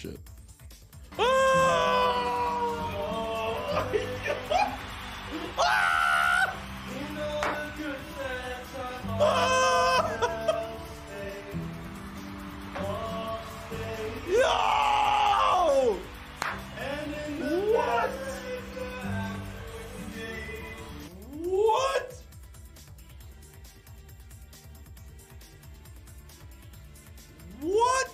Shit. Oh my God. Ah! Ah! No! What? What? What?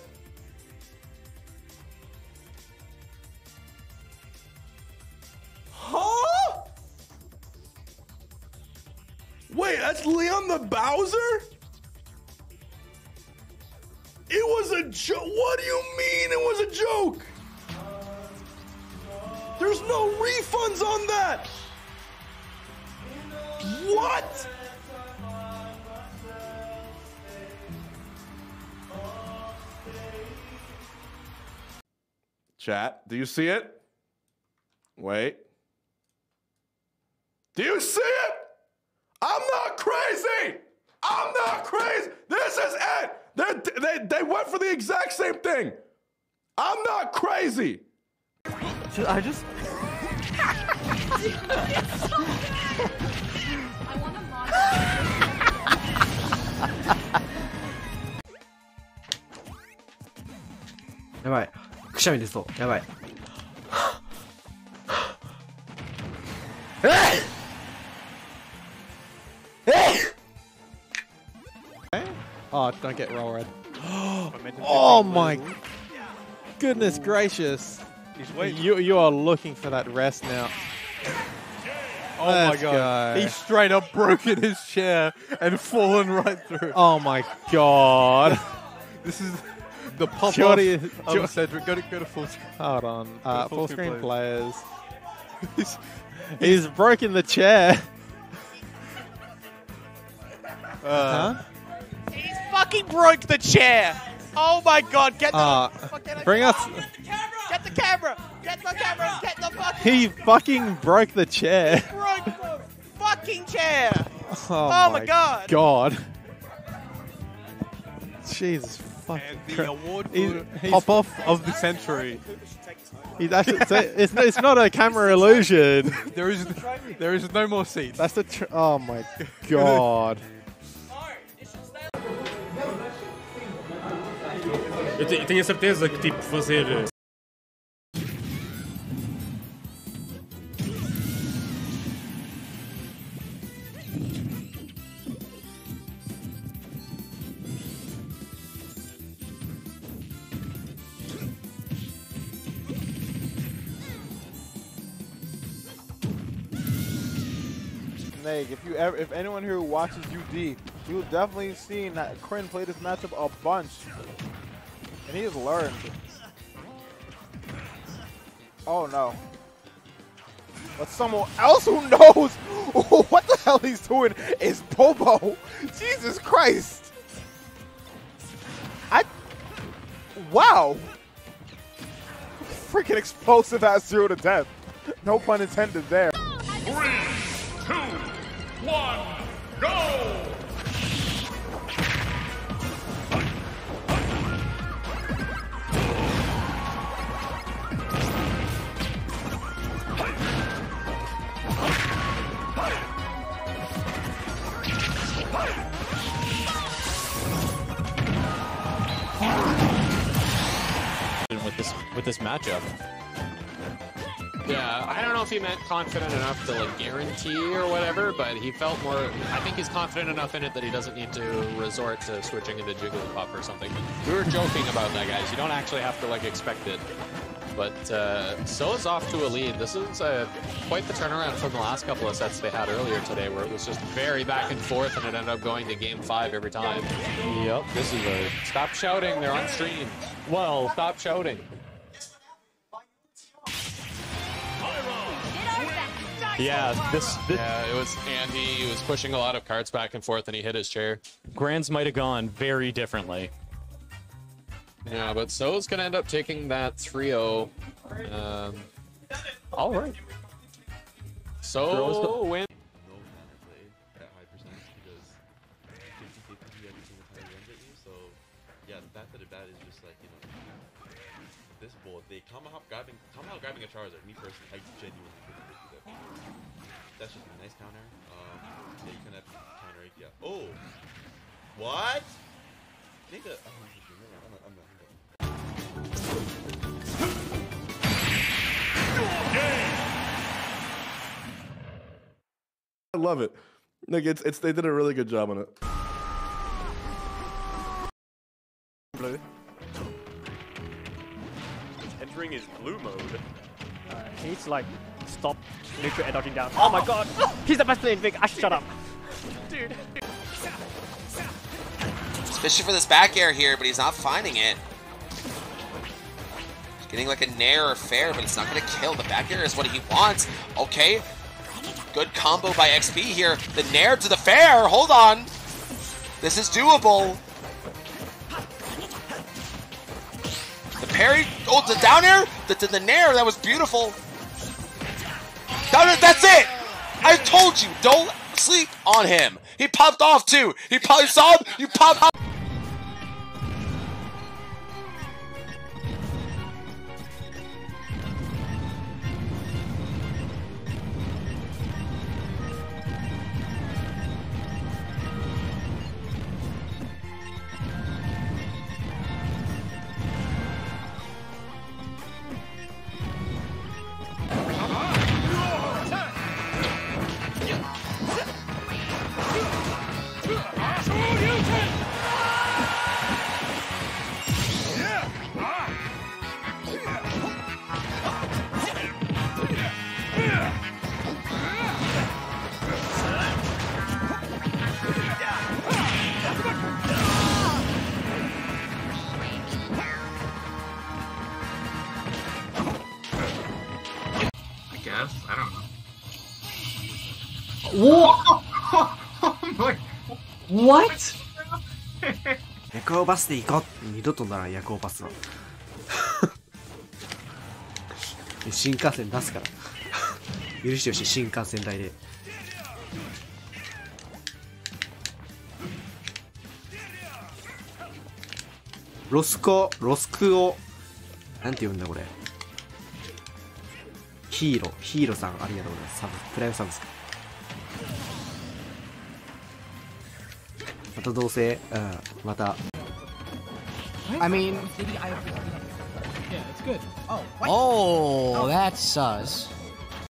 Huh? Wait, that's Leon the Bowser? It was a joke. What do you mean it was a joke? There's no refunds on that. What? Chat, do you see it? Wait. Do you see it? I'm not crazy. I'm not crazy. This is it. They went for the exact same thing. I'm not crazy. I just... Dude, it's so bad. I want to monitor. やばい。くしゃみ出そう。やばい。えい！ Oh, don't get roll red. Oh my goodness gracious. You are looking for that rest now. Oh my god. Go. He's straight up broken his chair and fallen right through. Oh my god. This is the pop of Cedric. Go to full screen. Hold on. Full screen players. He's broken the chair. Huh? He broke the chair. Oh my god, get the bring us. Get the camera. Get the camera. Get the fucking He fucking broke the chair. He broke the fucking chair. Oh my god. God. Jesus fucking Christ. Pop off of the century. He's actually it's not a camera illusion. There is no more seats. That's the oh my god. Eu tenho a certeza que tipo fazer. Neg, if anyone here who watches UD, you'll definitely see that Crin played this matchup a bunch. And he has learned. Oh no. But someone else who knows what the hell he's doing is Bobo. Jesus Christ. Wow. Freaking explosive ass zero to death. No pun intended there. 3, 2, 1, go! With this matchup. Yeah, I don't know if he meant confident enough to like guarantee or whatever, but he felt more. I think he's confident enough in it that he doesn't need to resort to switching into Jigglypuff or something. We were joking about that, guys. You don't actually have to like expect it. But So's off to a lead. This is quite the turnaround from the last couple of sets they had earlier today, where it was just very back and forth, and it ended up going to Game 5 every time. Yep, this is a stop shouting. They're on stream. Well, stop shouting. Yeah, this yeah, it was Andy. He was pushing a lot of cards back and forth, and he hit his chair. Grands might have gone very differently. Yeah, but So's gonna end up taking that 3-0. All right. So win. So yeah, the fact that it bad is just like, you know, this they tomahawk grabbing a Charizard. Me personally, I genuinely couldn't really do that. That's just a nice counter. Yeah, you can have counter it. Yeah. Oh, what? Nigga, I love it. Like it's they did a really good job on it. Entering his blue mode. He's like, stop neutral and dodging down. Oh my god! He's the best player in Vic. I should shut up. Dude. Especially for this back air here, but he's not finding it. He's getting like a nair or fair, but it's not going to kill. The back air is what he wants. Okay. Good combo by XP here. The nair to the fair. Hold on. This is doable. Parry, oh, the down air, the nair, that was beautiful. Down air, that's it! I told you, don't sleep on him. He popped off too. He probably saw him, you popped off. I don't know. Whoa! What? 夜行バスで行こう。二度となら夜行バスだ。新幹線出すから。許してほしい新幹線代で。ロスクをなんて言うんだこれ。 ヒーローさんありがとうございます。サブプライムサブスク。またどうせ、うん、また。I mean, yeah, it's good. Oh, that's sus.